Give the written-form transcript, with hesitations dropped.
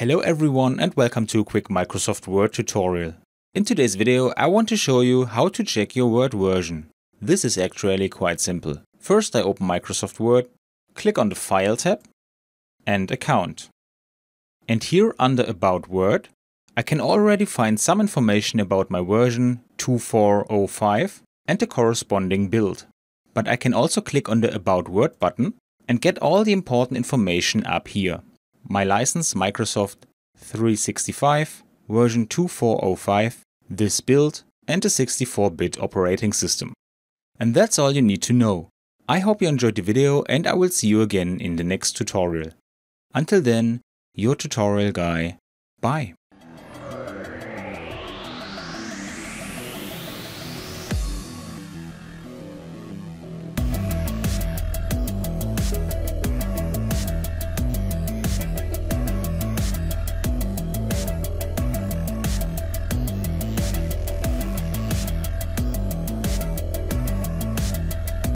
Hello everyone and welcome to a quick Microsoft Word tutorial. In today's video I want to show you how to check your Word version. This is actually quite simple. First I open Microsoft Word, click on the File tab and Account. And here under About Word I can already find some information about my version 2405 and the corresponding build. But I can also click on the About Word button and get all the important information up here. My license Microsoft 365, version 2405, this build and a 64-bit operating system. And that's all you need to know. I hope you enjoyed the video and I will see you again in the next tutorial. Until then, your tutorial guy. Bye.